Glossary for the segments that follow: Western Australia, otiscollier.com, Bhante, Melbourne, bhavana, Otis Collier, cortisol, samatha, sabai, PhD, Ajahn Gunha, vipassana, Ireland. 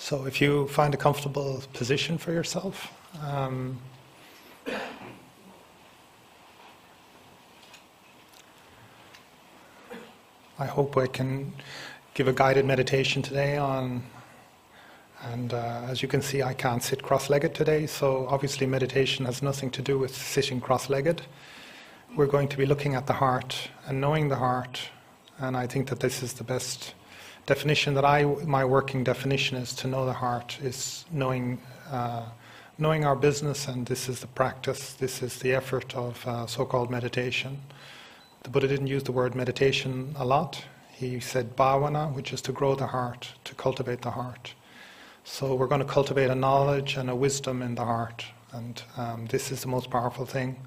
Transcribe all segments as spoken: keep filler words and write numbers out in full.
So if you find a comfortable position for yourself, um, I hope I can give a guided meditation today on, and uh, as you can see, I can't sit cross-legged today, so obviously meditation has nothing to do with sitting cross-legged. We're going to be looking at the heart and knowing the heart, and I think that this is the best definition that I, my working definition is to know the heart, is knowing uh, knowing our business, and this is the practice, this is the effort of uh, so-called meditation. The Buddha didn't use the word meditation a lot. He said bhavana, which is to grow the heart, to cultivate the heart. So we're going to cultivate a knowledge and a wisdom in the heart, and um, this is the most powerful thing.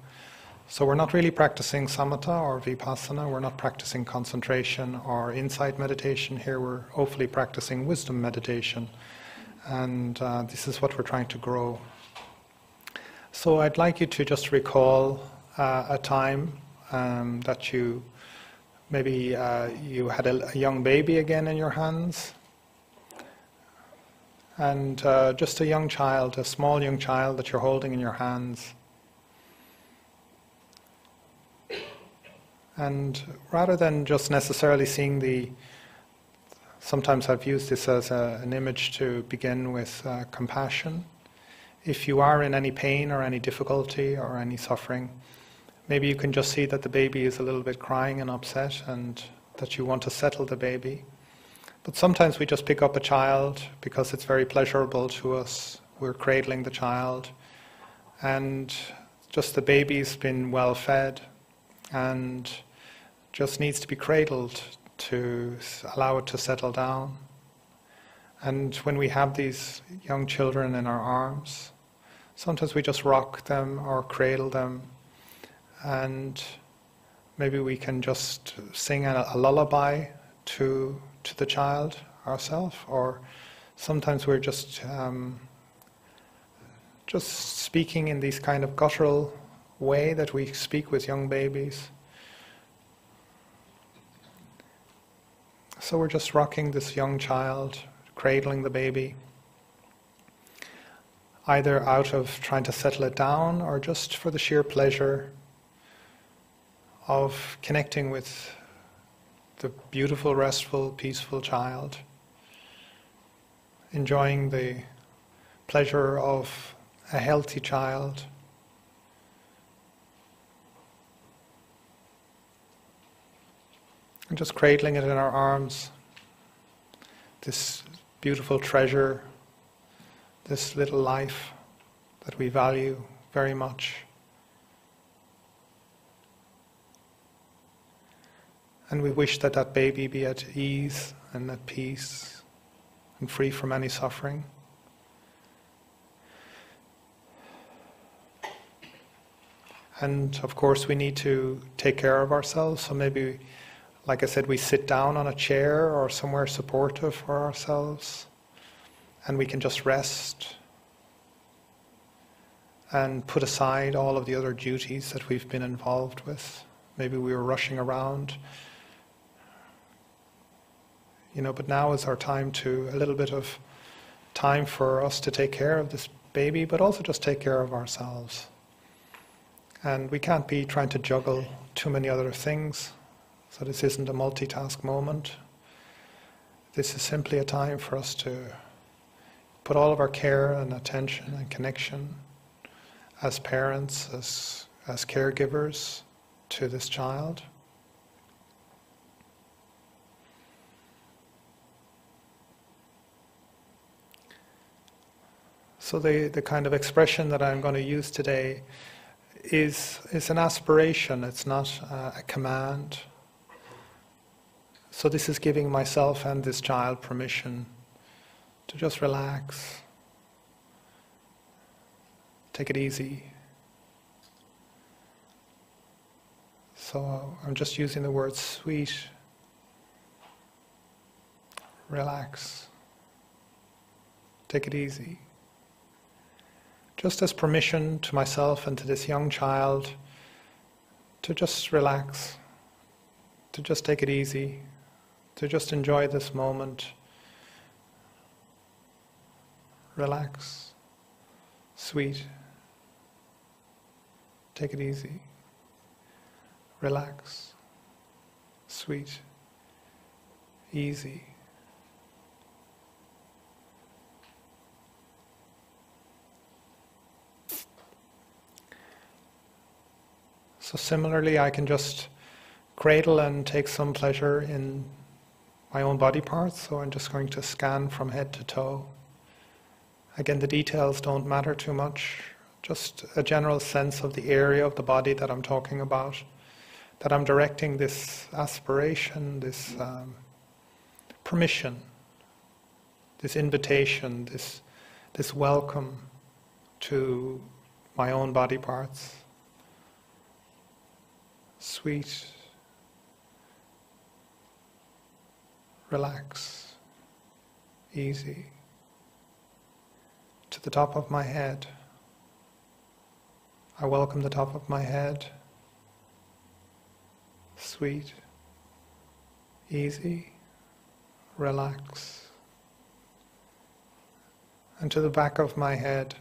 So we're not really practicing samatha or vipassana, we're not practicing concentration or insight meditation here, we're hopefully practicing wisdom meditation. And uh, this is what we're trying to grow. So I'd like you to just recall uh, a time um, that you, maybe uh, you had a, a young baby again in your hands. And uh, just a young child, a small young child that you're holding in your hands. And rather than just necessarily seeing the, sometimes I've used this as a, an image to begin with uh, compassion. If you are in any pain or any difficulty or any suffering, maybe you can just see that the baby is a little bit crying and upset and that you want to settle the baby. But sometimes we just pick up a child because it's very pleasurable to us. We're cradling the child and just the baby's been well fed and just needs to be cradled to allow it to settle down. And when we have these young children in our arms, sometimes we just rock them or cradle them, and maybe we can just sing a, a lullaby to to the child ourselves, or sometimes we're just um, just speaking in these kind of guttural way that we speak with young babies. So we're just rocking this young child, cradling the baby, either out of trying to settle it down or just for the sheer pleasure of connecting with the beautiful, restful, peaceful child, enjoying the pleasure of a healthy child. And just cradling it in our arms, this beautiful treasure, this little life that we value very much. And we wish that that baby be at ease and at peace and free from any suffering. And of course we need to take care of ourselves, so maybe, like I said, we sit down on a chair or somewhere supportive for ourselves, and we can just rest and put aside all of the other duties that we've been involved with. Maybe we were rushing around, you know, but now is our time to, a little bit of time for us to take care of this baby, but also just take care of ourselves. And we can't be trying to juggle too many other things. So this isn't a multitask moment. This is simply a time for us to put all of our care and attention and connection as parents, as, as caregivers to this child. So the, the kind of expression that I'm going to use today is, is an aspiration, it's not uh, a command. So this is giving myself and this child permission to just relax, take it easy. So I'm just using the word sweet, relax, take it easy. Just as permission to myself and to this young child to just relax, to just take it easy, to just enjoy this moment, relax, sweet, take it easy, relax, sweet, easy. So similarly, I can just cradle and take some pleasure in my own body parts, so I'm just going to scan from head to toe. Again, the details don't matter too much, just a general sense of the area of the body that I'm talking about, that I'm directing this aspiration, this um, permission, this invitation, this, this welcome to my own body parts. Sweet, relax, easy, to the top of my head. I welcome the top of my head. Sweet, easy, relax. And to the back of my head.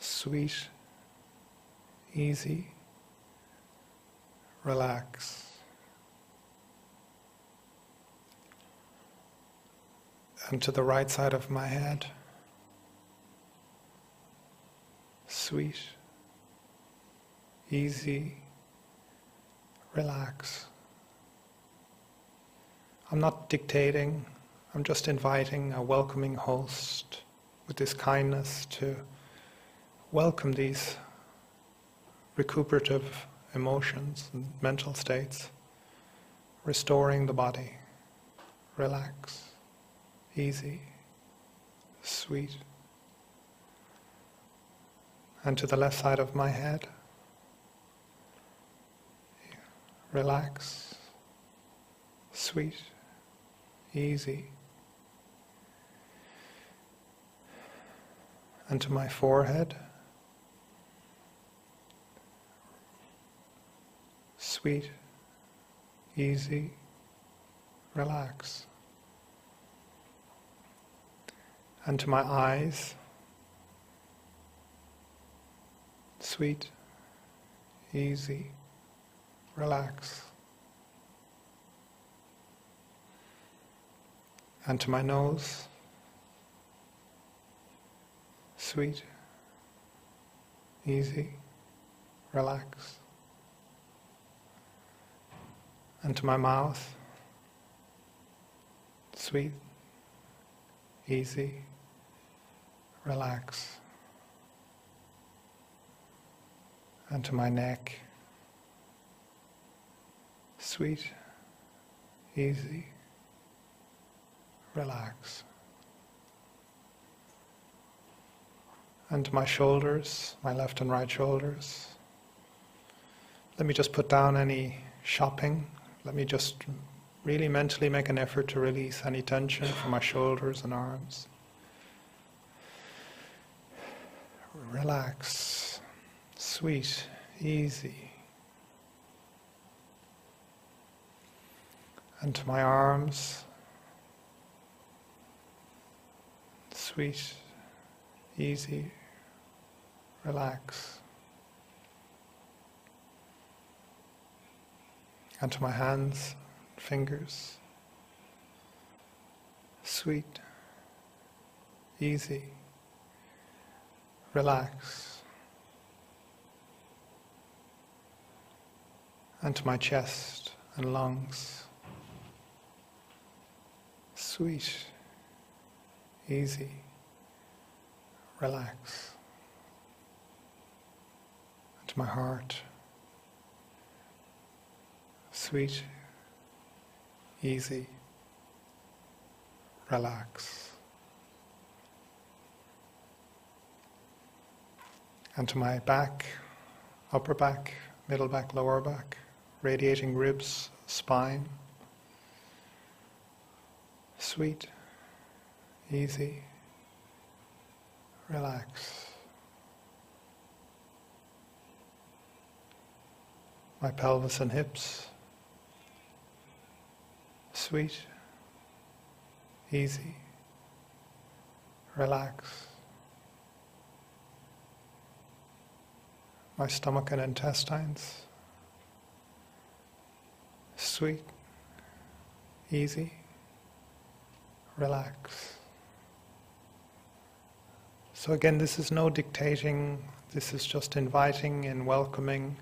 Sweet, easy, relax. And to the right side of my head. Sweet, easy, relax. I'm not dictating, I'm just inviting a welcoming host with this kindness to welcome these recuperative emotions and mental states, restoring the body, relax, easy, sweet. And to the left side of my head, relax, sweet, easy. And to my forehead, sweet, easy, relax. And to my eyes, sweet, easy, relax. And to my nose, sweet, easy, relax. And to my mouth, sweet, easy, relax. And to my neck, sweet, easy, relax. And to my shoulders, my left and right shoulders. Let me just put down any shopping. Let me just really mentally make an effort to release any tension from my shoulders and arms. Relax, sweet, easy. And to my arms, sweet, easy, relax. And to my hands, fingers, sweet, easy, relax. And to my chest and lungs, sweet, easy, relax. And to my heart, sweet, easy, relax. And to my back, upper back, middle back, lower back, radiating ribs, spine, sweet, easy, relax. My pelvis and hips, sweet, easy, relax. My stomach and intestines, sweet, easy, relax. So again, this is no dictating, this is just inviting and welcoming.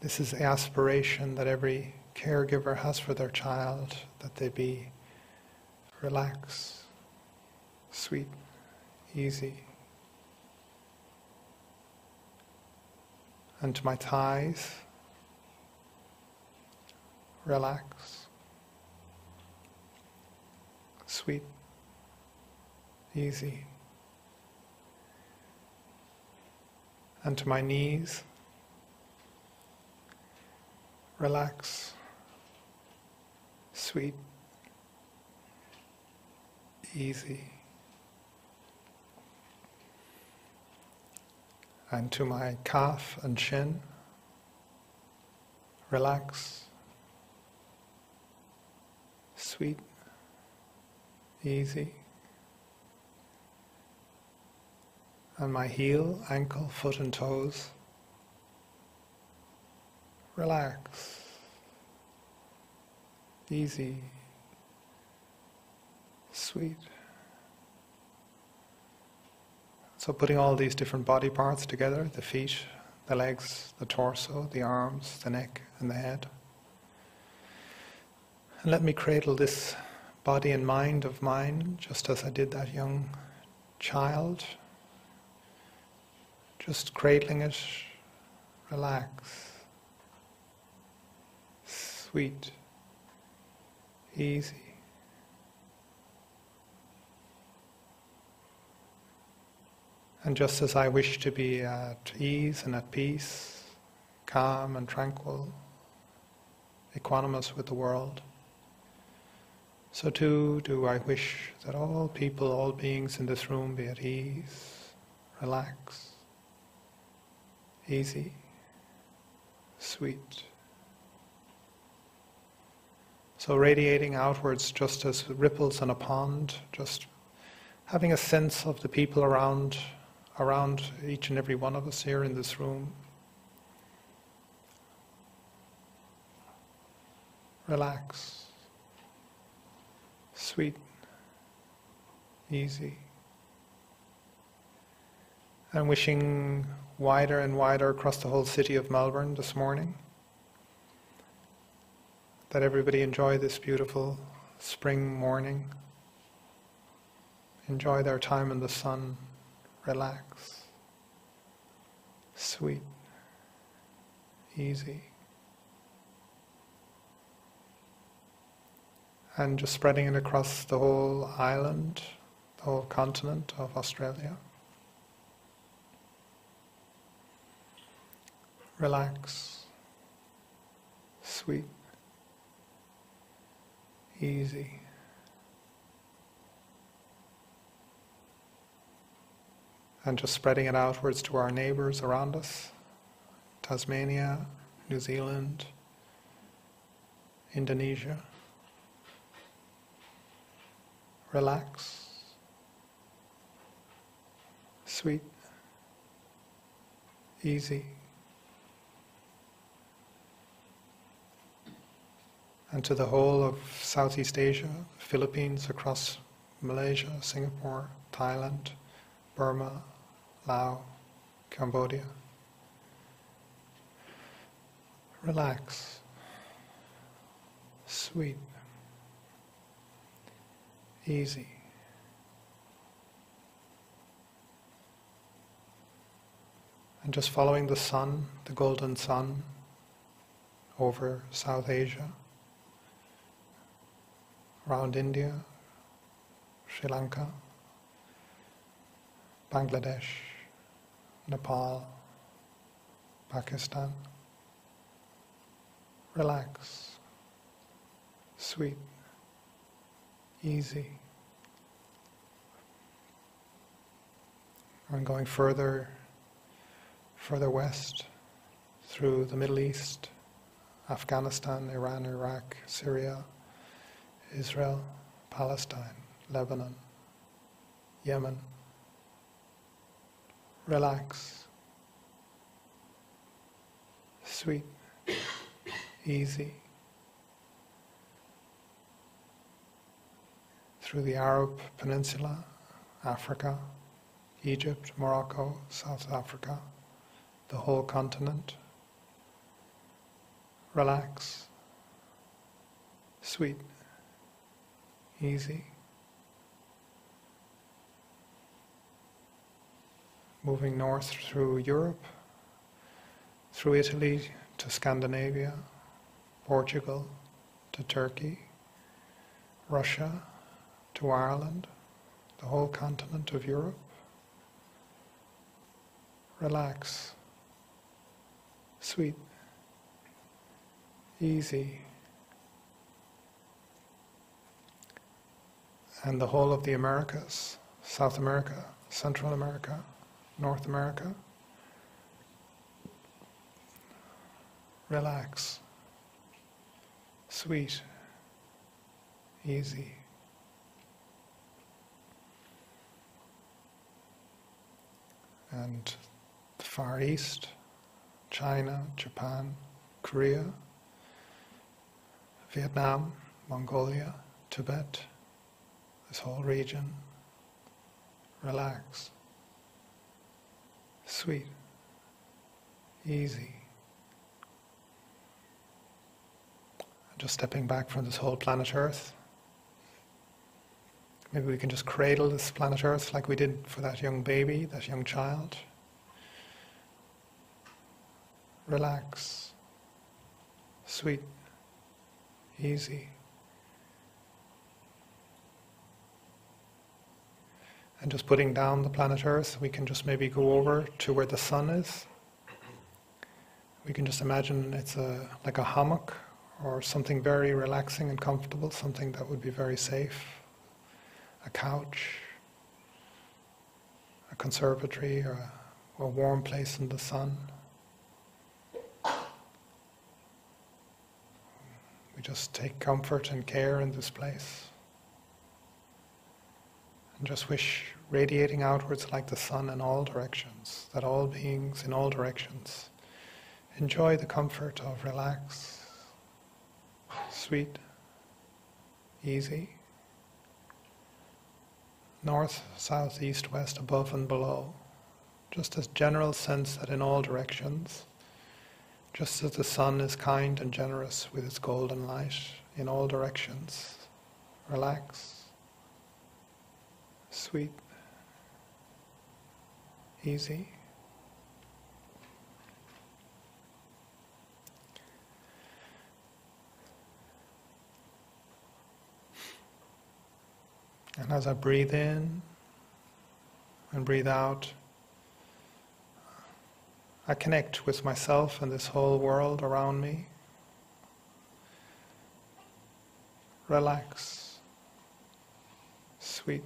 This is the aspiration that every caregiver has for their child, that they be relaxed, sweet, easy. And to my thighs, relax, sweet, easy. And to my knees, relax, sweet, easy. And to my calf and shin, relax, sweet, easy. And my heel, ankle, foot and toes, relax, easy, sweet. So putting all these different body parts together, the feet, the legs, the torso, the arms, the neck and the head. And let me cradle this body and mind of mine, just as I did that young child. Just cradling it, relax, sweet, easy. And just as I wish to be at ease and at peace, calm and tranquil, equanimous with the world, so too do I wish that all people, all beings in this room be at ease, relax, easy, sweet. So radiating outwards just as ripples in a pond, just having a sense of the people around around each and every one of us here in this room. Relax, sweet, easy. I'm wishing wider and wider across the whole city of Melbourne this morning, that everybody enjoy this beautiful spring morning, enjoy their time in the sun, relax, sweet, easy. And just spreading it across the whole island, the whole continent of Australia. Relax, sweet, easy. And just spreading it outwards to our neighbours around us, Tasmania, New Zealand, Indonesia. Relax, sweet, easy. And to the whole of Southeast Asia, Philippines, across Malaysia, Singapore, Thailand, Burma, Laos, Cambodia. Relax, sweet, easy. And just following the sun, the golden sun, over South Asia, around India, Sri Lanka, Bangladesh, Nepal, Pakistan. Relax, sweet, easy. I'm going further, further west, through the Middle East, Afghanistan, Iran, Iraq, Syria, Israel, Palestine, Lebanon, Yemen. Relax. Sweet. Easy. Through the Arab Peninsula, Africa, Egypt, Morocco, South Africa, the whole continent. Relax. Sweet. Easy. Moving north through Europe, through Italy to Scandinavia, Portugal to Turkey, Russia to Ireland, the whole continent of Europe. Relax. Sweet. Easy. And the whole of the Americas, South America, Central America, North America. Relax. Sweet. Easy. And the Far East, China, Japan, Korea, Vietnam, Mongolia, Tibet, this whole region. Relax. Sweet. Easy. Just stepping back from this whole planet Earth. Maybe we can just cradle this planet Earth like we did for that young baby, that young child. Relax. Sweet. Easy. And just putting down the planet Earth, we can just maybe go over to where the sun is. We can just imagine it's a like a hammock or something very relaxing and comfortable, something that would be very safe. A couch, a conservatory, or a, a warm place in the sun. We just take comfort and care in this place. And just wish, radiating outwards like the sun in all directions, that all beings in all directions enjoy the comfort of relax, sweet, easy, north, south, east, west, above and below. Just this general sense that in all directions, just as the sun is kind and generous with its golden light in all directions, relax. Sweet, easy. And as I breathe in and breathe out, I connect with myself and this whole world around me. Relax, sweet.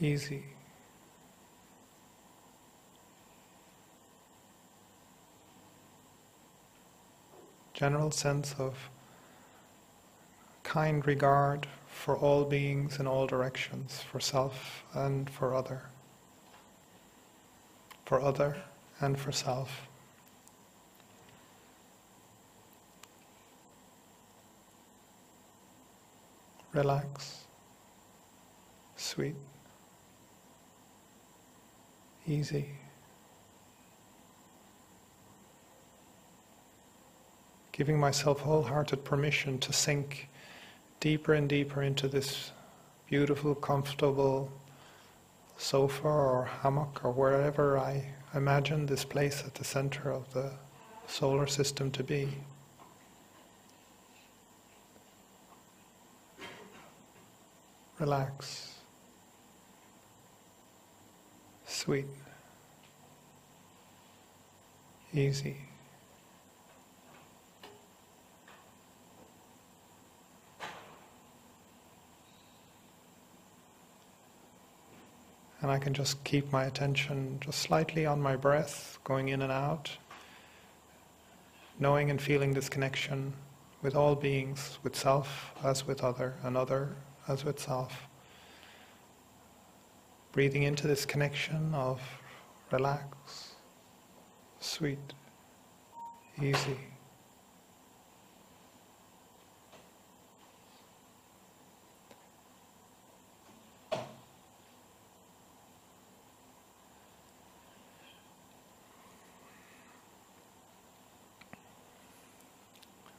Easy. General sense of kind regard for all beings in all directions, for self and for other, for other and for self. Relax. Sweet. Easy. Giving myself wholehearted permission to sink deeper and deeper into this beautiful, comfortable sofa or hammock or wherever I imagine this place at the center of the solar system to be. Relax. Sweet, easy. And I can just keep my attention just slightly on my breath, going in and out, knowing and feeling this connection with all beings, with self as with other, and other as with self, Breathing into this connection of relax, sweet, easy.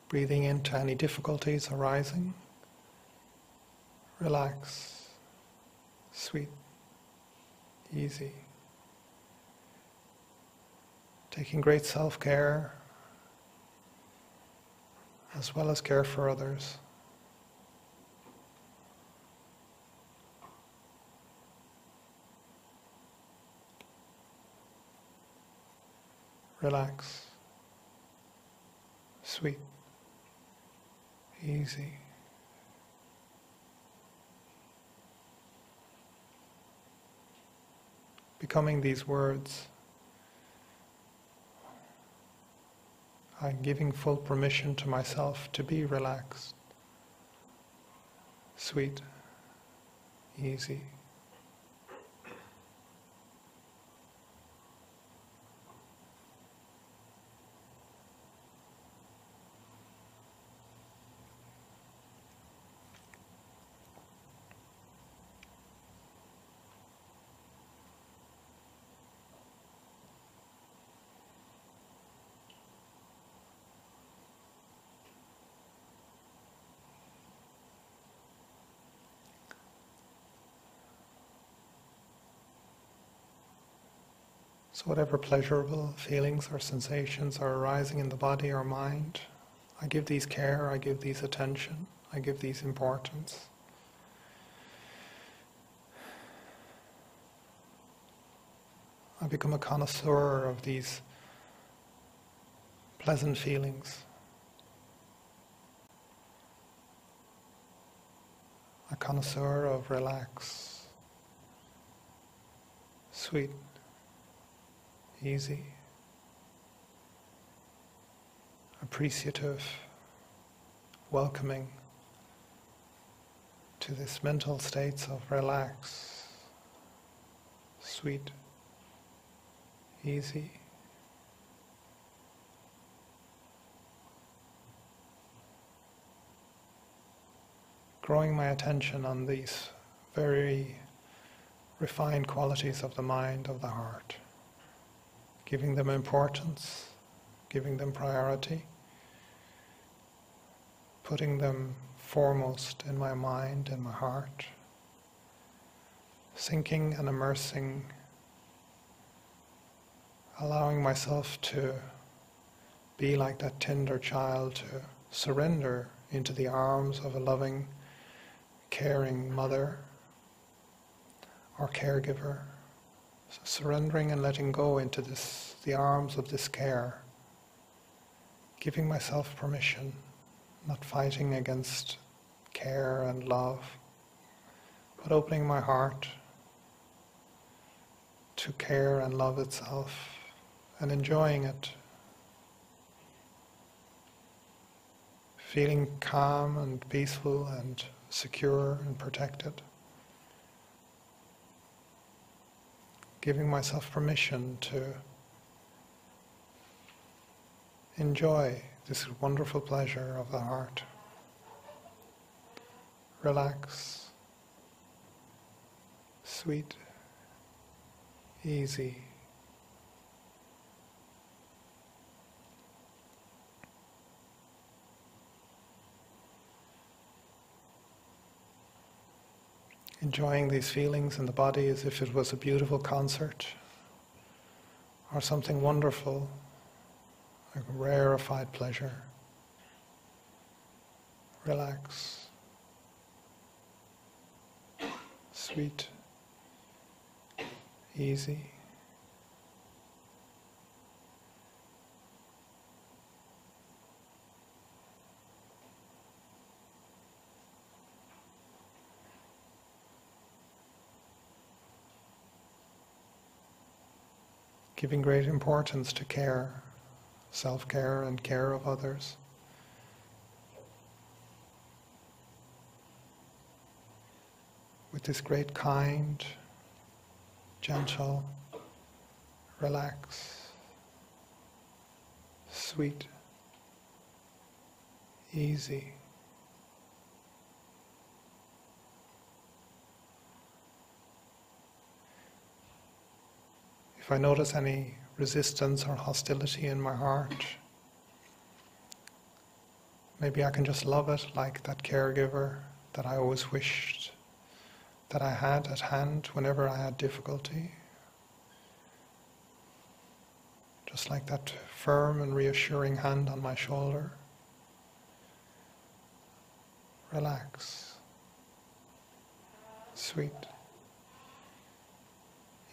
Breathing into any difficulties arising, relax, sweet, easy. Taking great self-care as well as care for others. Relax, sweet, easy. Becoming these words and giving full permission to myself to be relaxed, sweet, easy. So whatever pleasurable feelings or sensations are arising in the body or mind, I give these care, I give these attention, I give these importance. I become a connoisseur of these pleasant feelings. A connoisseur of relax, sweet, easy, appreciative, welcoming to this mental states of relax, sweet, easy. Growing my attention on these very refined qualities of the mind, of the heart. Giving them importance, giving them priority, putting them foremost in my mind, in my heart, sinking and immersing, allowing myself to be like that tender child, to surrender into the arms of a loving, caring mother or caregiver. So surrendering and letting go into this, the arms of this care, giving myself permission, not fighting against care and love, but opening my heart to care and love itself and enjoying it, feeling calm and peaceful and secure and protected. Giving myself permission to enjoy this wonderful pleasure of the heart. Relax, sweet, easy. Enjoying these feelings in the body as if it was a beautiful concert or something wonderful, a rarefied pleasure. Relax, sweet, easy. Giving great importance to care, self-care and care of others. With this great kind, gentle, relax, sweet, easy. If I notice any resistance or hostility in my heart, maybe I can just love it like that caregiver that I always wished that I had at hand whenever I had difficulty. Just like that firm and reassuring hand on my shoulder. Relax. Sweet.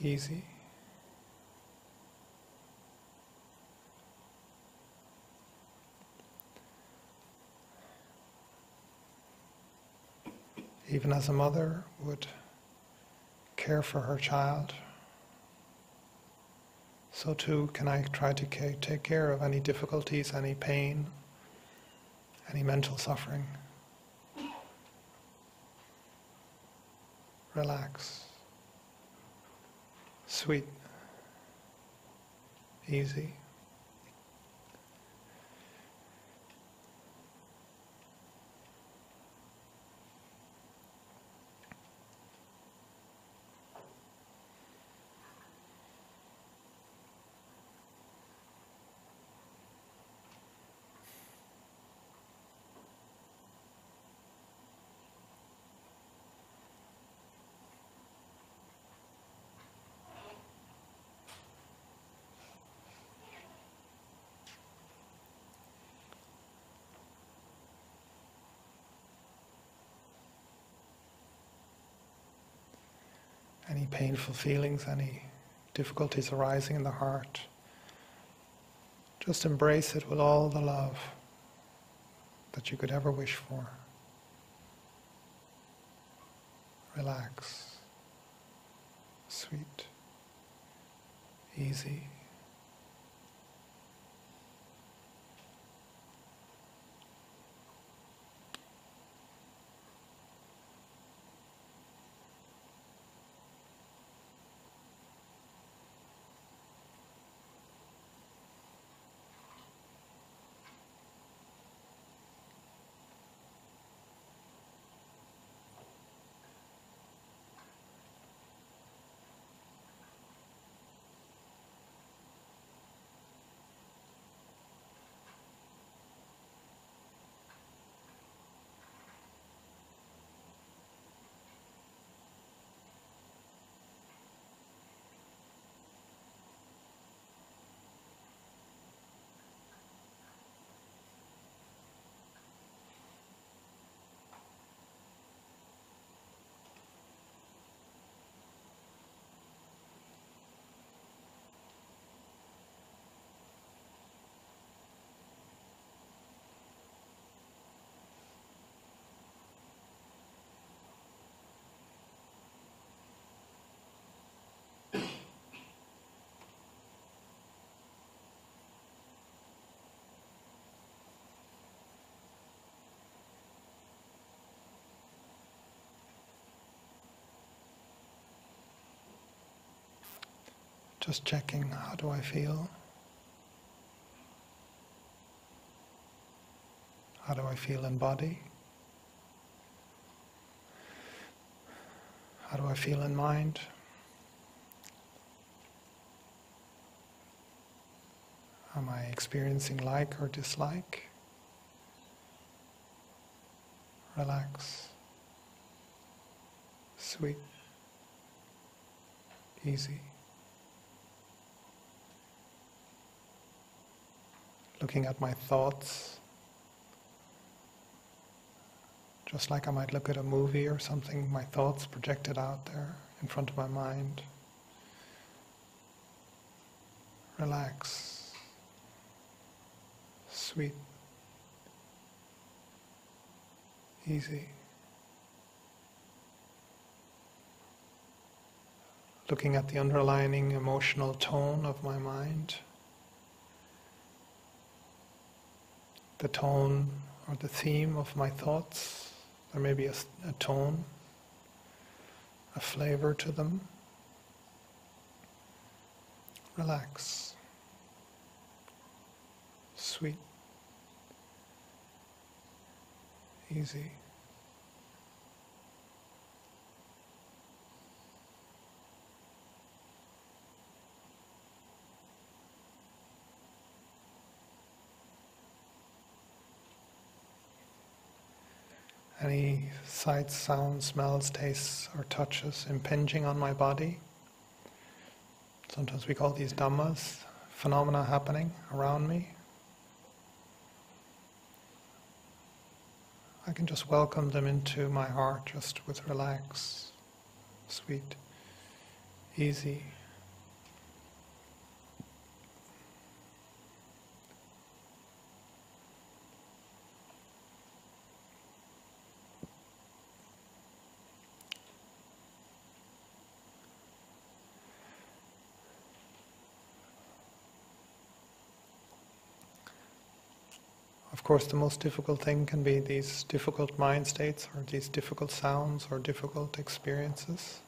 Easy. Even as a mother would care for her child, so too can I try to take care of any difficulties, any pain, any mental suffering. Relax. Sweet. Easy. Any painful feelings, any difficulties arising in the heart, just embrace it with all the love that you could ever wish for. Relax, sweet, easy. Just checking, how do I feel? How do I feel in body? How do I feel in mind? Am I experiencing like or dislike? Relax. Sweet. Easy. Looking at my thoughts, just like I might look at a movie or something, my thoughts projected out there in front of my mind. Relax, sweet, easy. Looking at the underlying emotional tone of my mind, the tone or the theme of my thoughts. There may be a, a tone, a flavor to them. relax, sweet, easy. Any sights, sounds, smells, tastes, or touches impinging on my body. Sometimes we call these dhammas, phenomena happening around me. I can just welcome them into my heart just with relax, sweet, easy. Of course, the most difficult thing can be these difficult mind states, or these difficult sounds, or difficult experiences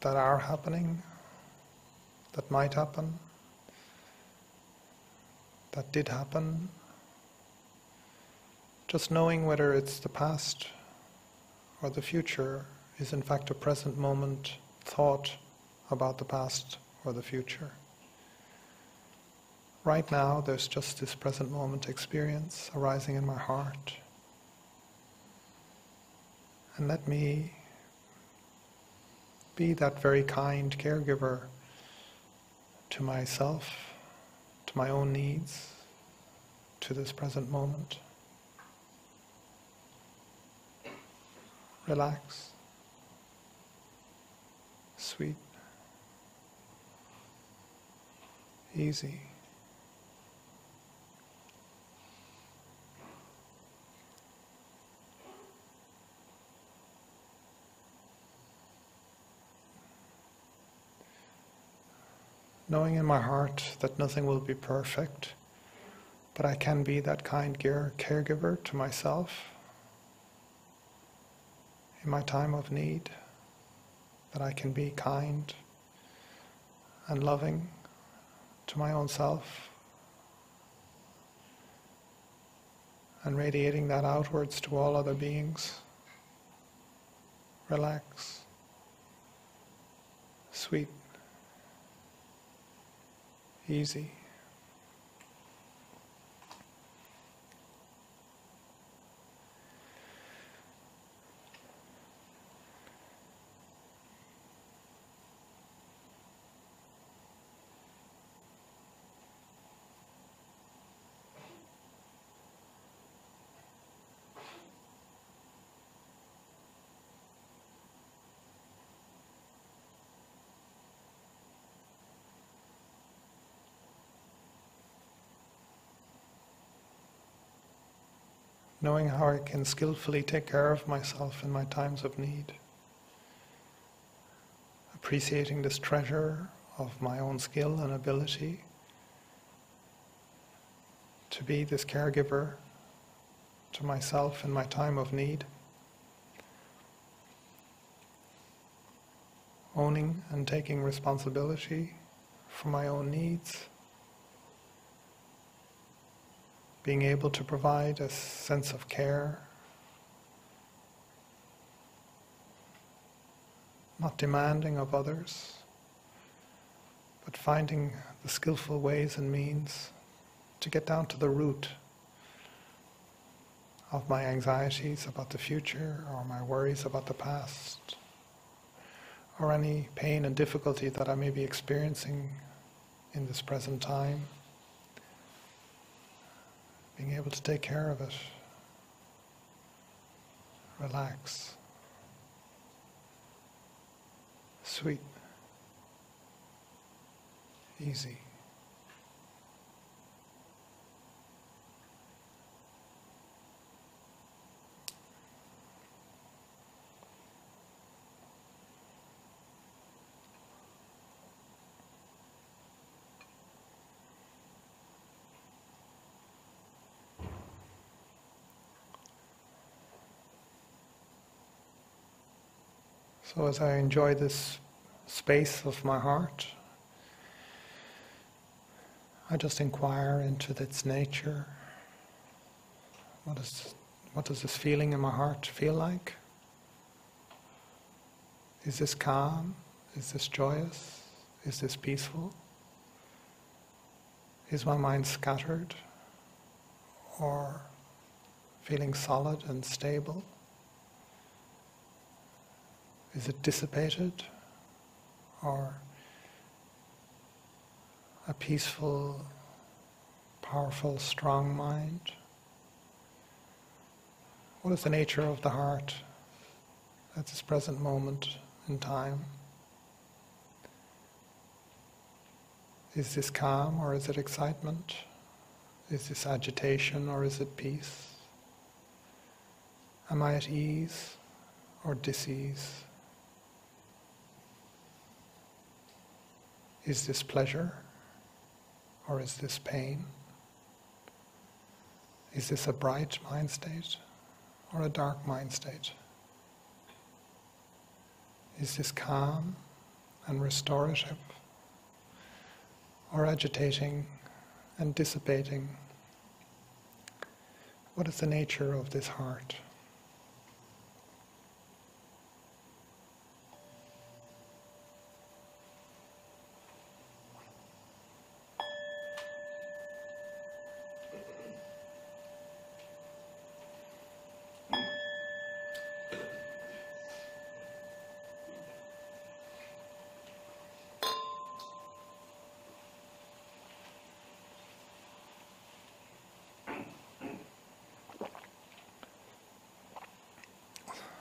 that are happening, that might happen, that did happen. Just knowing whether it's the past or the future is in fact a present moment thought about the past or the future. Right now, there's just this present moment experience arising in my heart. And let me be that very kind caregiver to myself, to my own needs, to this present moment. Relax. Sweet. Easy. Knowing in my heart that nothing will be perfect, but I can be that kind care- caregiver to myself in my time of need, that I can be kind and loving to my own self and radiating that outwards to all other beings. Relax, sweet, easy. Knowing how I can skillfully take care of myself in my times of need. Appreciating this treasure of my own skill and ability to be this caregiver to myself in my time of need. Owning and taking responsibility for my own needs. Being able to provide a sense of care, not demanding of others, but finding the skillful ways and means to get down to the root of my anxieties about the future, or my worries about the past, or any pain and difficulty that I may be experiencing in this present time. Being able to take care of it. Relax. Sweet. Easy. So as I enjoy this space of my heart. I just inquire into its nature. What is, what does this feeling in my heart feel like? Is this calm? Is this joyous? Is this peaceful? Is my mind scattered or feeling solid and stable? Is it dissipated or a peaceful, powerful, strong mind? What is the nature of the heart at this present moment in time? Is this calm or is it excitement? Is this agitation or is it peace? Am I at ease or dis-ease? Is this pleasure or is this pain? Is this a bright mind state or a dark mind state? Is this calm and restorative, or agitating and dissipating? What is the nature of this heart?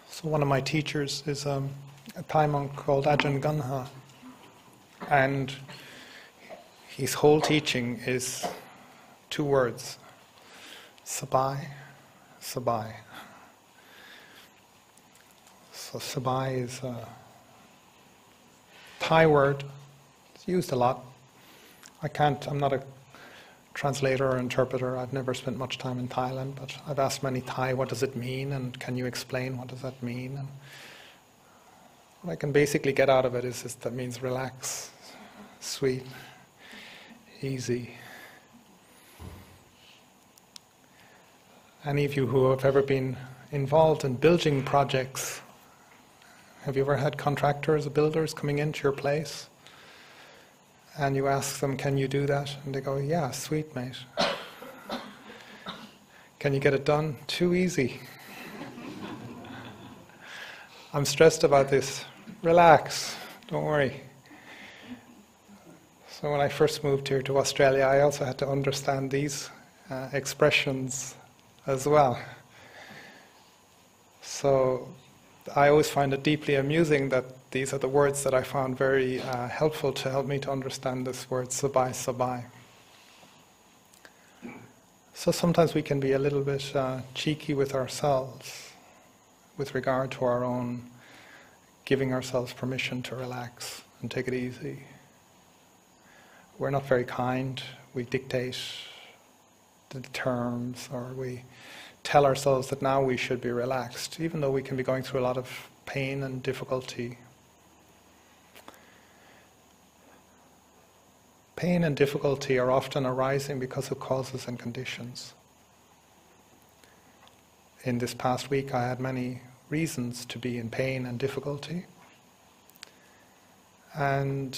So one of my teachers is um, a Thai monk called Ajahn Gunha, and his whole teaching is two words: sabai, sabai. So sabai is a Thai word, it's used a lot. I can't, I'm not a translator or interpreter. I've never spent much time in Thailand, but I've asked many Thai, what does it mean, and can you explain what does that mean? And what I can basically get out of it is just that means relax, sweet, easy. Any of you who have ever been involved in building projects, have you ever had contractors or builders coming into your place? And you ask them, can you do that? And they go, yeah, sweet, mate. Can you get it done? Too easy. I'm stressed about this. Relax, don't worry. So when I first moved here to Australia, I also had to understand these uh, expressions as well. So I always find it deeply amusing that these are the words that I found very uh, helpful to help me to understand this word, sabai, sabai. So sometimes we can be a little bit uh, cheeky with ourselves with regard to our own giving ourselves permission to relax and take it easy. We're not very kind. We dictate the terms, or we tell ourselves that now we should be relaxed, even though we can be going through a lot of pain and difficulty. Pain and difficulty are often arising because of causes and conditions. In this past week, I had many reasons to be in pain and difficulty. And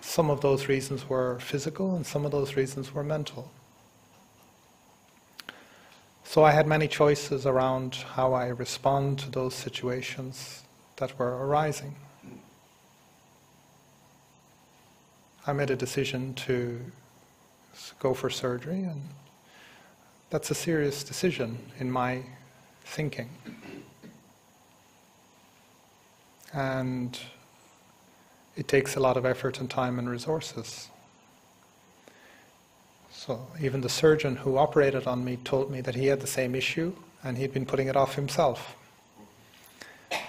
some of those reasons were physical, and some of those reasons were mental. So I had many choices around how I respond to those situations that were arising. I made a decision to go for surgery, and that's a serious decision in my thinking. And it takes a lot of effort and time and resources. So even the surgeon who operated on me told me that he had the same issue, and he'd been putting it off himself.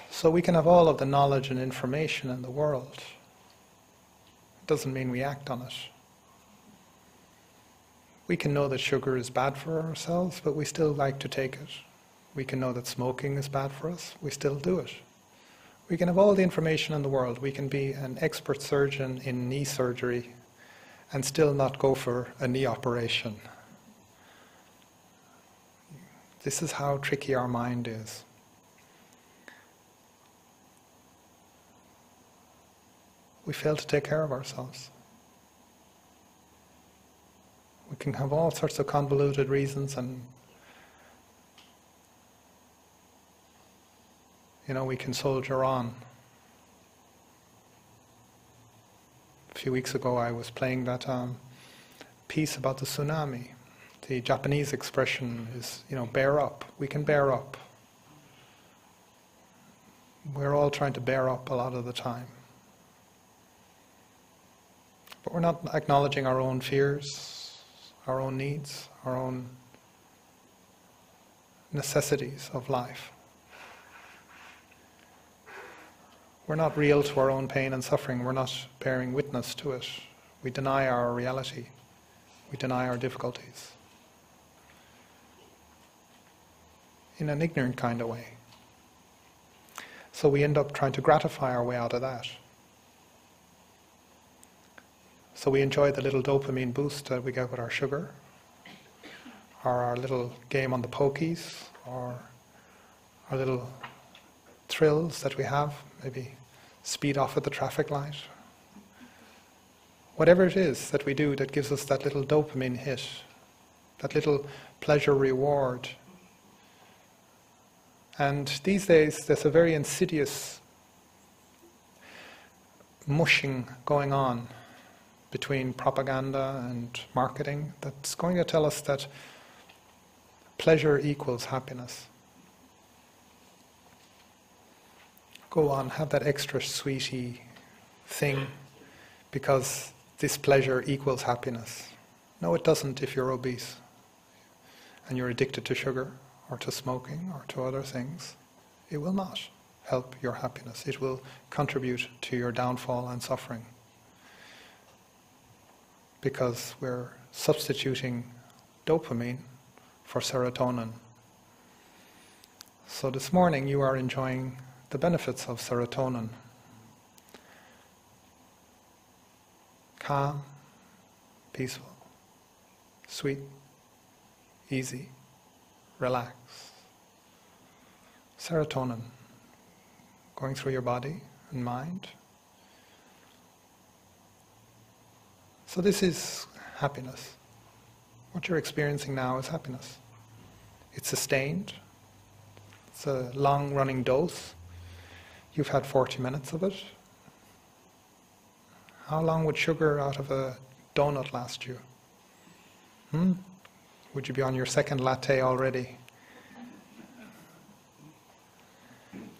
So we can have all of the knowledge and information in the world. Doesn't mean we act on it. We can know that sugar is bad for ourselves, but we still like to take it. We can know that smoking is bad for us, we still do it. We can have all the information in the world. We can be an expert surgeon in knee surgery and still not go for a knee operation. This is how tricky our mind is. We fail to take care of ourselves. We can have all sorts of convoluted reasons, and you know, we can soldier on. A few weeks ago I was playing that um, piece about the tsunami. The Japanese expression is, you know, bear up. We can bear up. We're all trying to bear up a lot of the time. But we're not acknowledging our own fears, our own needs, our own necessities of life. We're not real to our own pain and suffering. We're not bearing witness to it. We deny our reality. We deny our difficulties. In an ignorant kind of way. So we end up trying to gratify our way out of that. So we enjoy the little dopamine boost that we get with our sugar, or our little game on the pokies, or our little thrills that we have, maybe speed off at the traffic light. Whatever it is that we do that gives us that little dopamine hit, that little pleasure reward. And these days there's a very insidious mushing going on between propaganda and marketing that's going to tell us that pleasure equals happiness. Go on, have that extra sweetie thing, because this pleasure equals happiness. No, it doesn't if you're obese and you're addicted to sugar or to smoking or to other things. It will not help your happiness. It will contribute to your downfall and suffering, because we're substituting dopamine for serotonin. So this morning you are enjoying the benefits of serotonin. Calm, peaceful, sweet, easy, relax. Serotonin going through your body and mind. So this is happiness. What you're experiencing now is happiness. It's sustained. It's a long-running dose. You've had forty minutes of it. How long would sugar out of a donut last you? Hmm? Would you be on your second latte already?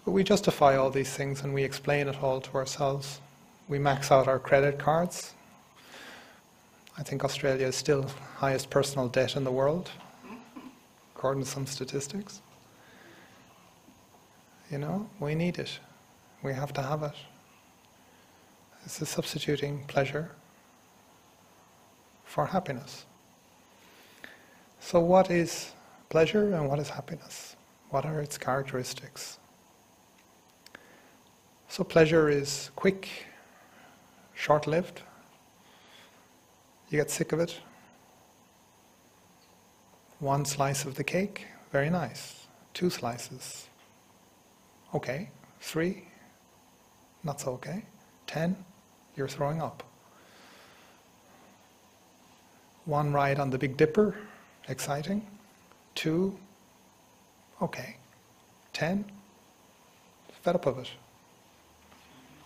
But we justify all these things and we explain it all to ourselves. We max out our credit cards. I think Australia is still highest personal debt in the world, according to some statistics. You know, we need it. We have to have it. This is substituting pleasure for happiness. So what is pleasure and what is happiness? What are its characteristics? So pleasure is quick, short-lived. You get sick of it. One slice of the cake, very nice. Two slices, okay. Three, not so okay. Ten, you're throwing up. One ride on the Big Dipper, exciting. Two, okay. Ten, fed up of it.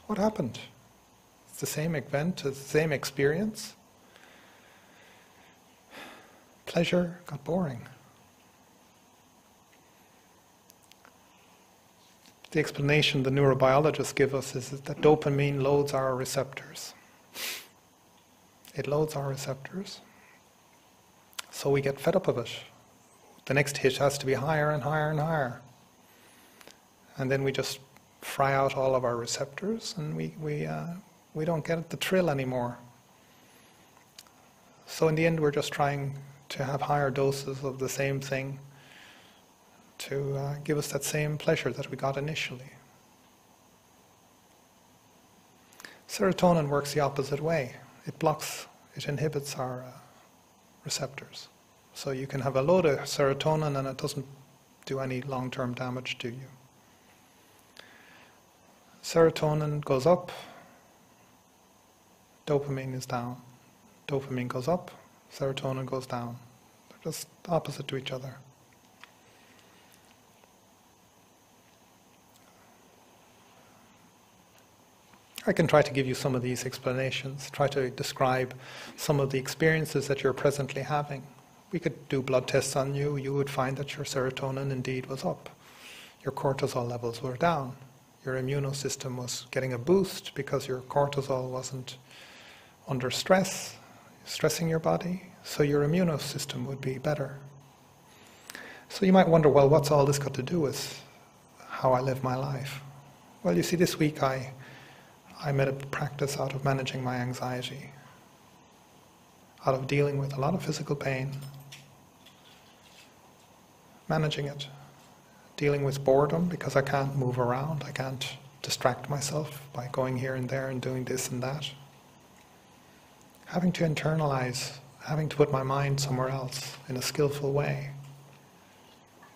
What happened? It's the same event, it's the same experience. Pleasure got boring. The explanation the neurobiologists give us is that dopamine loads our receptors. It loads our receptors. So we get fed up of it. The next hit has to be higher and higher and higher. And then we just fry out all of our receptors and we, we, uh, we don't get the thrill anymore. So in the end we're just trying to have higher doses of the same thing to uh, give us that same pleasure that we got initially. Serotonin works the opposite way. It blocks, it inhibits our uh, receptors. So you can have a load of serotonin and it doesn't do any long-term damage to you. Serotonin goes up, dopamine is down. Dopamine goes up, serotonin goes down. They're just opposite to each other. I can try to give you some of these explanations, try to describe some of the experiences that you're presently having. We could do blood tests on you, you would find that your serotonin indeed was up. Your cortisol levels were down. Your immunosystem was getting a boost because your cortisol wasn't under stress, stressing your body, so your immunosystem would be better. So you might wonder, well, what's all this got to do with how I live my life? Well, you see, this week I I made a practice out of managing my anxiety, out of dealing with a lot of physical pain, managing it, dealing with boredom because I can't move around, I can't distract myself by going here and there and doing this and that. Having to internalize, having to put my mind somewhere else in a skillful way.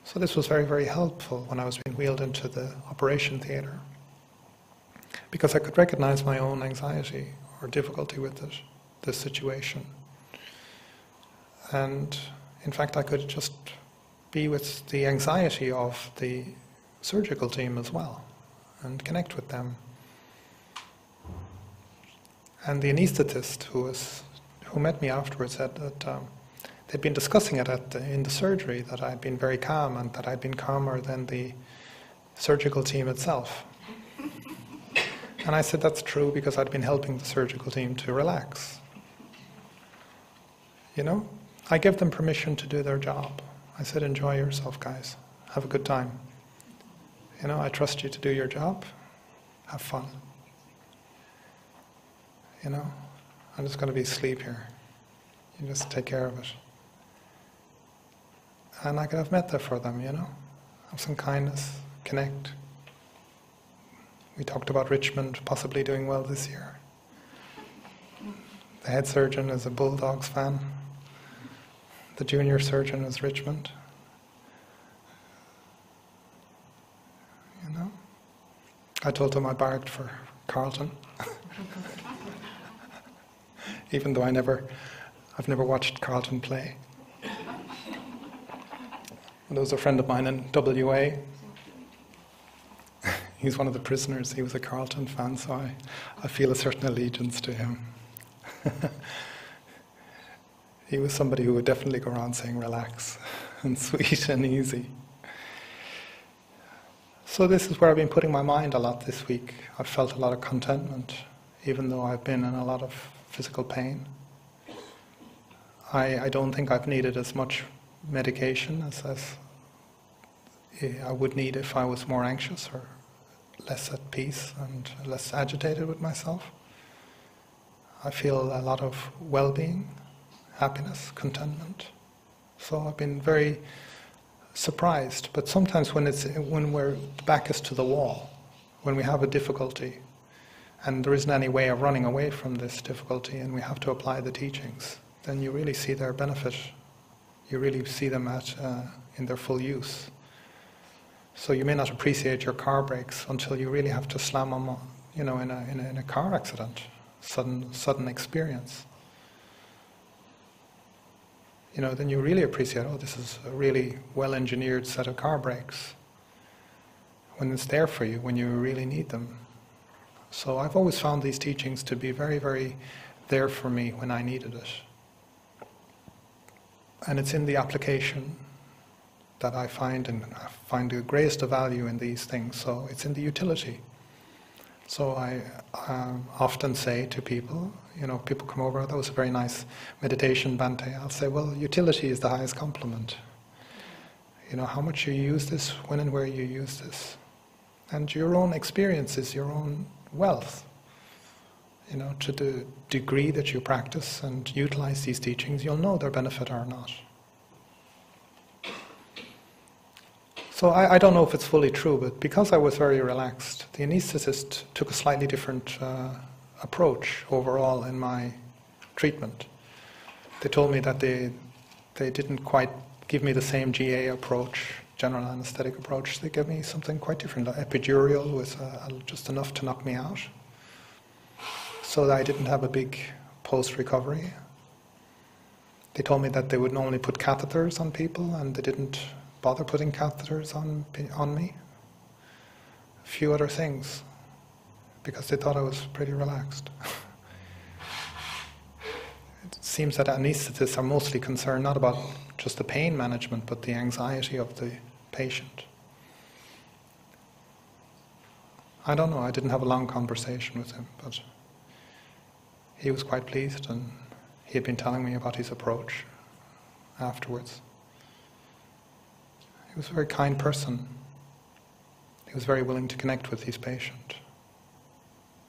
So this was very, very helpful when I was being wheeled into the operation theatre, because I could recognize my own anxiety or difficulty with it, this situation. And in fact, I could just be with the anxiety of the surgical team as well and connect with them. And the anesthetist who, was, who met me afterwards said that um, they'd been discussing it at the, in the surgery, that I'd been very calm and that I'd been calmer than the surgical team itself. And I said, that's true, because I'd been helping the surgical team to relax. You know, I gave them permission to do their job. I said, enjoy yourself, guys. Have a good time. You know, I trust you to do your job. Have fun. You know, I'm just going to be asleep here. You just take care of it. And I could have met that for them, you know. Have some kindness, connect. We talked about Richmond possibly doing well this year. The head surgeon is a Bulldogs fan. The junior surgeon is Richmond. You know? I told him I barracked for Carlton. Even though I never, I've never watched Carlton play. There was a friend of mine in W A. He's one of the prisoners, he was a Carlton fan, so I, I feel a certain allegiance to him. He was somebody who would definitely go around saying relax, and sweet and easy. So this is where I've been putting my mind a lot this week. I've felt a lot of contentment, even though I've been in a lot of physical pain. I, I don't think I've needed as much medication as, as I would need if I was more anxious or less at peace and less agitated with myself. I feel a lot of well-being, happiness, contentment. So I've been very surprised. But sometimes when it's when we're back is to the wall, when we have a difficulty, and there isn't any way of running away from this difficulty, and we have to apply the teachings, then you really see their benefit. You really see them at uh, in their full use. So you may not appreciate your car brakes until you really have to slam them, you know, in a, in a, in a car accident, sudden, sudden experience. You know, then you really appreciate, oh, this is a really well-engineered set of car brakes, when it's there for you, when you really need them. So I've always found these teachings to be very, very there for me when I needed it. And it's in the application that I find, and I find the greatest value in these things, so it's in the utility. So I um, often say to people, you know, people come over, that was a very nice meditation, Bhante. I'll say, well, utility is the highest compliment. You know, how much you use this, when and where you use this. And your own experience is your own wealth. You know, to the degree that you practice and utilize these teachings, you'll know their benefit or not. So I, I don't know if it's fully true, but because I was very relaxed, the anesthetist took a slightly different uh, approach overall in my treatment. They told me that they they didn't quite give me the same G A approach, general anesthetic approach. They gave me something quite different, like epidural with uh, just enough to knock me out, so that I didn't have a big post-recovery. They told me that they would normally put catheters on people, and they didn't bother putting catheters on, on me. A few other things, because they thought I was pretty relaxed. It seems that anesthetists are mostly concerned not about just the pain management, but the anxiety of the patient. I don't know, I didn't have a long conversation with him, but he was quite pleased, and he had been telling me about his approach afterwards. He was a very kind person. He was very willing to connect with his patient.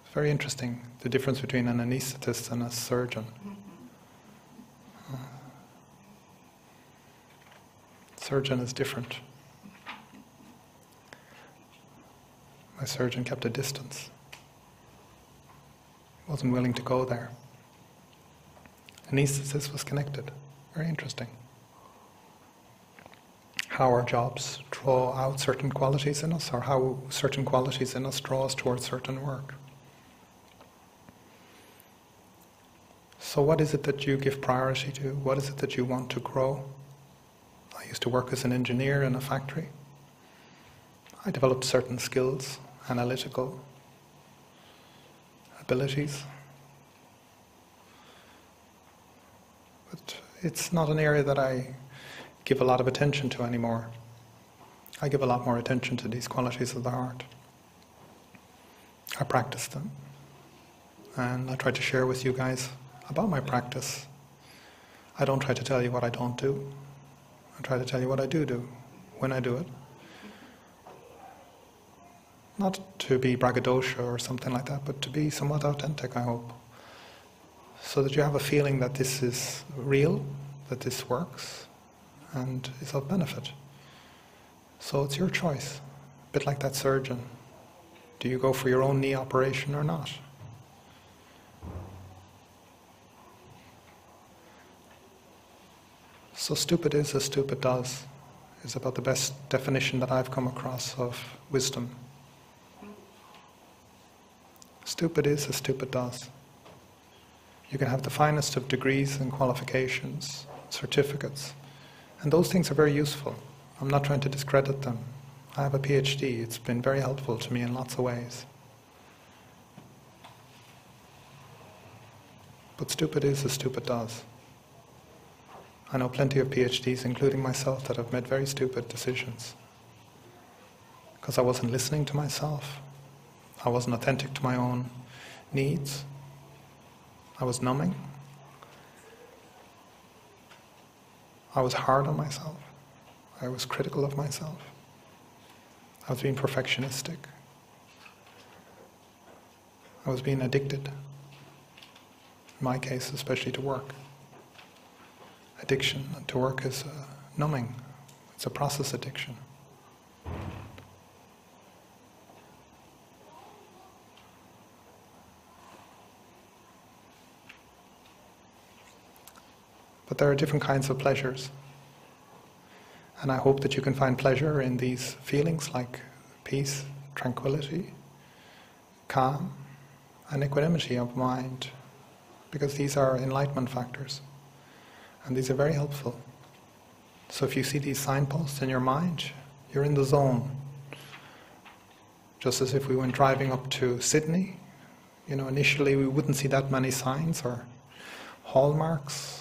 It's very interesting, the difference between an anesthetist and a surgeon. Uh, surgeon is different. My surgeon kept a distance. He wasn't willing to go there. Anesthetist was connected. Very interesting. How our jobs draw out certain qualities in us, or how certain qualities in us draw us towards certain work. So what is it that you give priority to? What is it that you want to grow? I used to work as an engineer in a factory. I developed certain skills, analytical abilities. But it's not an area that I give a lot of attention to anymore. I give a lot more attention to these qualities of the heart. I practice them, and I try to share with you guys about my practice. I don't try to tell you what I don't do. I try to tell you what I do do, when I do it. Not to be braggadocio or something like that, but to be somewhat authentic, I hope, so that you have a feeling that this is real, that this works, and is of benefit. So it's your choice. A bit like that surgeon. Do you go for your own knee operation or not? So stupid is as stupid does is about the best definition that I've come across of wisdom. Stupid is as stupid does. You can have the finest of degrees and qualifications, certificates, and those things are very useful. I'm not trying to discredit them. I have a P H D. It's been very helpful to me in lots of ways. But stupid is as stupid does. I know plenty of P H Ds, including myself, that have made very stupid decisions. Because I wasn't listening to myself. I wasn't authentic to my own needs. I was numbing. I was hard on myself. I was critical of myself. I was being perfectionistic. I was being addicted, in my case, especially to work. Addiction to work is uh, numbing. It's a process addiction. But there are different kinds of pleasures. And I hope that you can find pleasure in these feelings like peace, tranquility, calm, and equanimity of mind, because these are enlightenment factors. And these are very helpful. So if you see these signposts in your mind, you're in the zone. Just as if we went driving up to Sydney, you know, initially we wouldn't see that many signs or hallmarks,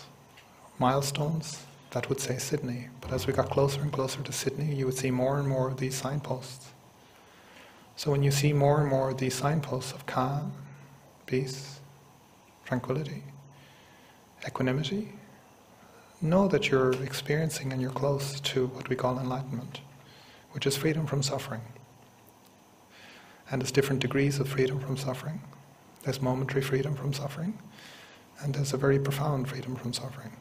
milestones that would say Sydney, but as we got closer and closer to Sydney, you would see more and more of these signposts. So when you see more and more of these signposts of calm, peace, tranquility, equanimity, know that you're experiencing and you're close to what we call enlightenment, which is freedom from suffering. And there's different degrees of freedom from suffering. There's momentary freedom from suffering, and there's a very profound freedom from suffering.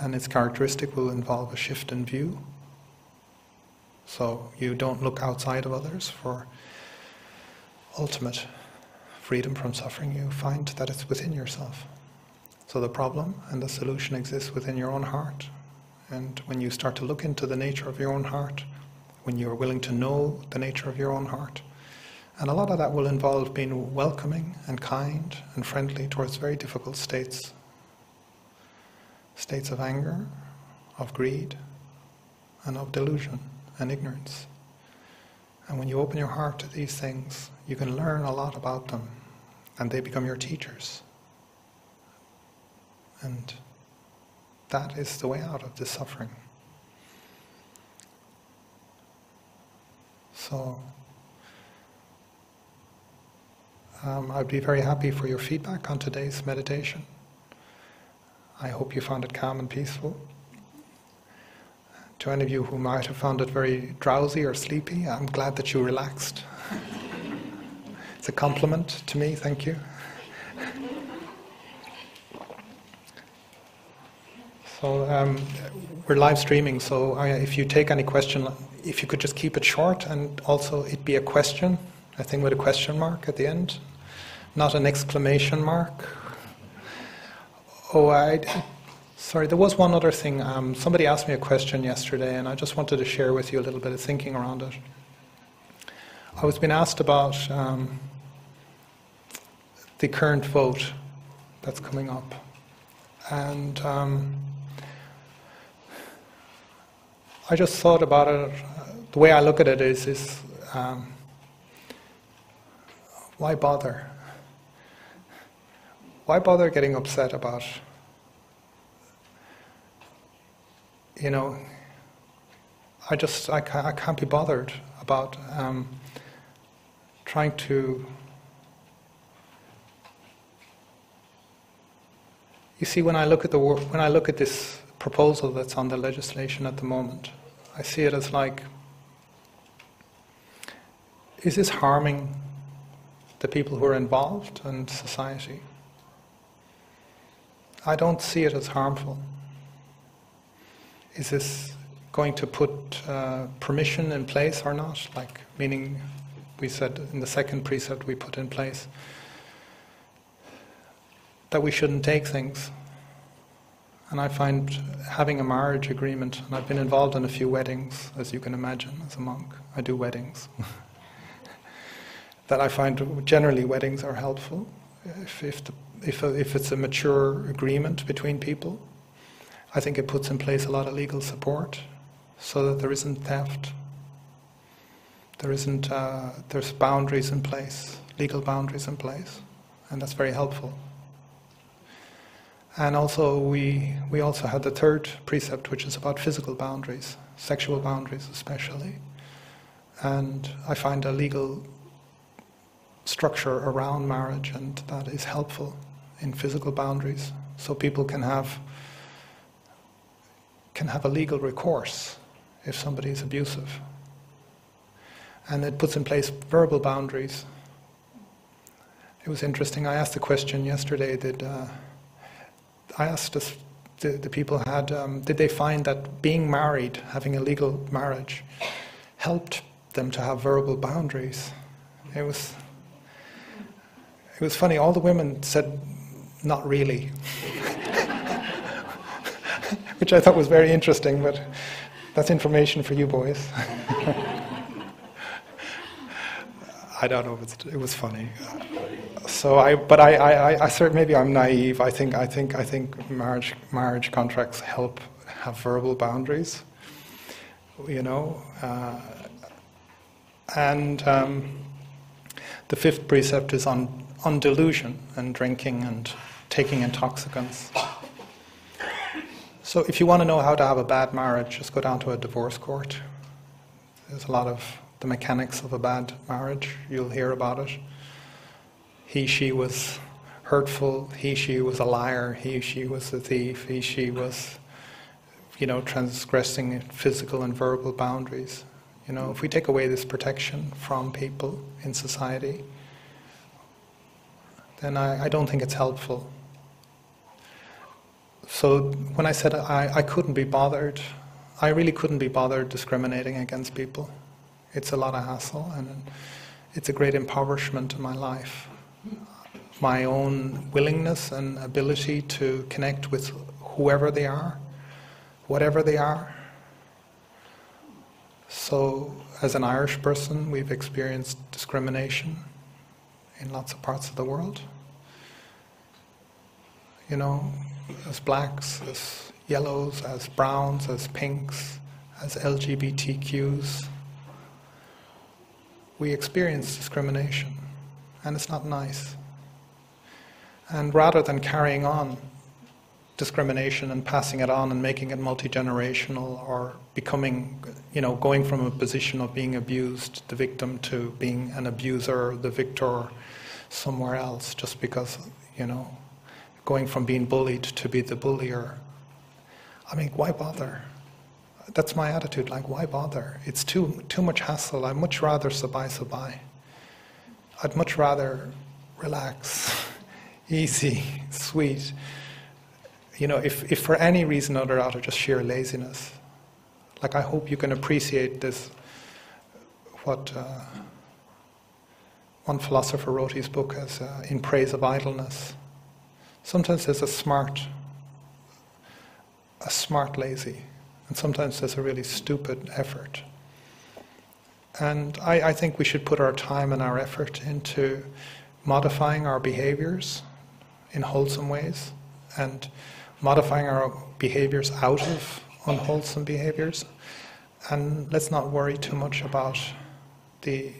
And its characteristic will involve a shift in view. So you don't look outside of others for ultimate freedom from suffering, you find that it's within yourself. So the problem and the solution exists within your own heart. And when you start to look into the nature of your own heart, when you are willing to know the nature of your own heart, and a lot of that will involve being welcoming and kind and friendly towards very difficult states. States of anger, of greed, and of delusion and ignorance. And when you open your heart to these things, you can learn a lot about them, and they become your teachers. And that is the way out of this suffering. So, um, I'd be very happy for your feedback on today's meditation. I hope you found it calm and peaceful. To any of you who might have found it very drowsy or sleepy, I'm glad that you relaxed. It's a compliment to me, thank you. So um, we're live streaming, so I, if you take any question, if you could just keep it short, and also it be a question, a thing with a question mark at the end, not an exclamation mark. Oh, I, sorry, there was one other thing. Um, somebody asked me a question yesterday, and I just wanted to share with you a little bit of thinking around it. I was being asked about um, the current vote that's coming up. And um, I just thought about it. The way I look at it is, is um, why bother? Why bother getting upset about, you know, I just, I can't, I can't be bothered about um, trying to, you see, when I look at the wor- when I look at this proposal that's on the legislation at the moment, I see it as like, is this harming the people who are involved and society? I don't see it as harmful. Is this going to put uh, permission in place or not? Like, meaning, we said in the second precept we put in place that we shouldn't take things. And I find having a marriage agreement, and I've been involved in a few weddings, as you can imagine, as a monk, I do weddings, that I find generally weddings are helpful. If, if, the, if, if it's a mature agreement between people, I think it puts in place a lot of legal support so that there isn't theft. There isn't, uh, there's boundaries in place, legal boundaries in place, and that's very helpful. And also we we also had the third precept, which is about physical boundaries, sexual boundaries especially. And I find a legal structure around marriage, and that is helpful in physical boundaries, so people can have can have a legal recourse if somebody is abusive. And it puts in place verbal boundaries. It was interesting, I asked the question yesterday that uh, I asked if the, the people had, um, did they find that being married, having a legal marriage, helped them to have verbal boundaries? It was, it was funny, all the women said, not really. Which I thought was very interesting, but that's information for you boys. I don't know, if it was funny. So I, but I, I, I, I, maybe I'm naive. I think, I think, I think marriage, marriage contracts help have verbal boundaries. You know, uh, and um, the fifth precept is on on delusion and drinking and taking intoxicants. So if you want to know how to have a bad marriage, just go down to a divorce court. There's a lot of the mechanics of a bad marriage. You'll hear about it. He, she was hurtful, he, she was a liar, he, she was a thief, he, she was, you know, transgressing physical and verbal boundaries. You know, if we take away this protection from people in society, then I, I don't think it's helpful. So when I said I, I couldn't be bothered, I really couldn't be bothered discriminating against people. It's a lot of hassle, and it's a great impoverishment in my life. my own willingness and ability to connect with whoever they are, whatever they are. So, as an Irish person, we've experienced discrimination in lots of parts of the world. You know, as blacks, as yellows, as browns, as pinks, as L G B T Qs, we experience discrimination, and it's not nice. And rather than carrying on discrimination and passing it on and making it multi-generational, or becoming, you know, going from a position of being abused, the victim, to being an abuser, the victor, somewhere else, just because, you know, going from being bullied to be the bullier. I mean, why bother? That's my attitude, like, why bother? It's too too much hassle. I'd much rather sabai sabai. I'd much rather relax, easy, sweet. You know, if, if for any reason or other, just sheer laziness. Like, I hope you can appreciate this, what uh, one philosopher wrote his book as, uh, In Praise of Idleness. Sometimes there's a smart, a smart lazy, and sometimes there's a really stupid effort. And I, I think we should put our time and our effort into modifying our behaviors in wholesome ways, and modifying our behaviors out of unwholesome behaviors. And let's not worry too much about the,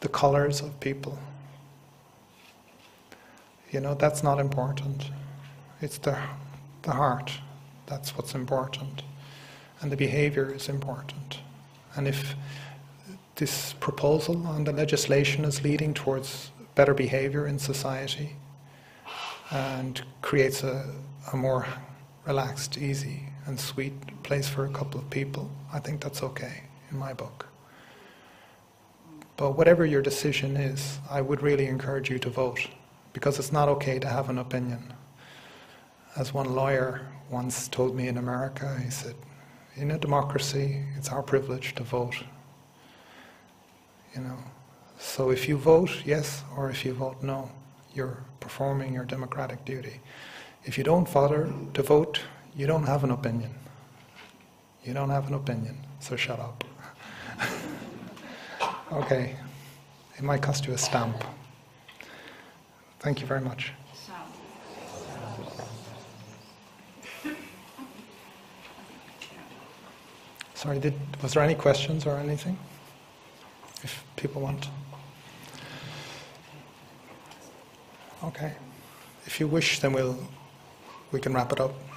the colors of people. You know, that's not important. It's the, the heart. That's what's important. And the behavior is important. And if this proposal on the legislation is leading towards better behavior in society, and creates a, a more relaxed, easy and sweet place for a couple of people, I think that's okay, in my book. But whatever your decision is, I would really encourage you to vote, because it's not okay to have an opinion. As one lawyer once told me in America, he said, in a democracy, it's our privilege to vote. You know, so if you vote yes, or if you vote no, you're performing your democratic duty. If you don't bother to vote, you don't have an opinion. You don't have an opinion, so shut up. Okay, it might cost you a stamp. Thank you very much. Sorry, did, was there any questions or anything? If people want. Okay. If you wish, then we'll, we can wrap it up.